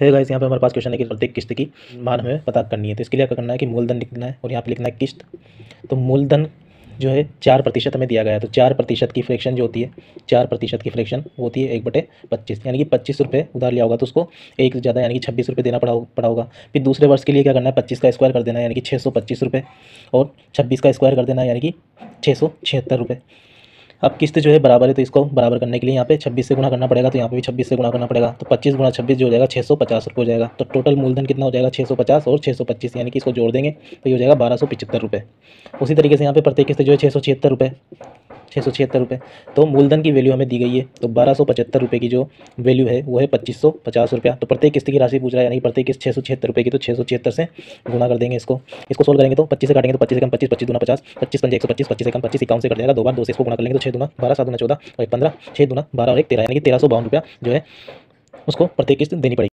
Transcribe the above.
है गाइस। यहाँ पे हमारे पास क्वेश्चन है कि प्रत्येक किस्त की मान हमें पता करनी है। तो इसके लिए क्या करना है कि मूलधन लिखना है और यहाँ पे लिखना है किस्त। तो मूलधन जो है 4% हमें दिया गया है। तो 4% की फ्रैक्शन जो होती है, 4% की फ्रैक्शन होती है 1/25, यानी कि 25 रुपये उधार लिया होगा तो उसको एक ज़्यादा यानी कि 26 रुपये देना पड़ा होगा। फिर दूसरे वर्ष के लिए क्या करना है, 25 का स्क्वायर कर देना है यानी कि 625 रुपये और 26 का स्क्वायर कर देना है यानी कि 676 रुपये। अब किस्त जो है बराबर है तो इसको बराबर करने के लिए यहाँ पे 26 से गुणा करना पड़ेगा, तो यहाँ पे भी 26 से गुणा करना पड़ेगा। तो 25 × 26 जो हो जाएगा 650 रुपये हो जाएगा। तो टोटल मूलधन कितना हो जाएगा, 650 और 625 यानी कि इसको जोड़ देंगे तो ये हो जाएगा 1275 रुपये। उसी तरीके से यहाँ पे प्रत्येक किस्त जो है 676 रुपये, 676 रुपये। तो मूलधन की वैल्यू हमें दी गई है तो 1275 रुपये की जो वैल्यू है वो है 2550 रुपया। तो प्रत्येक किस्त की राशि पूछ रहा है यानी प्रत्येक किस्त 676 रुपये की, तो 676 से गुणा कर देंगे इसको। इसको सोल्व करेंगे तो 25 से काटेंगे तो 25 से कम 25, 25 दूना 50, 25 पंजे 125, 25 से कम 25 51 से कट जाएगा। दो बार 2 से इसको गुणा कर लेंगे तो 6 दूना 12 7 दूना 14 और 15, 6 दूना 12 और 1 13 यानी कि 1352 रुपया जो है उसको प्रत्येक किस्त देनी पड़ेगी।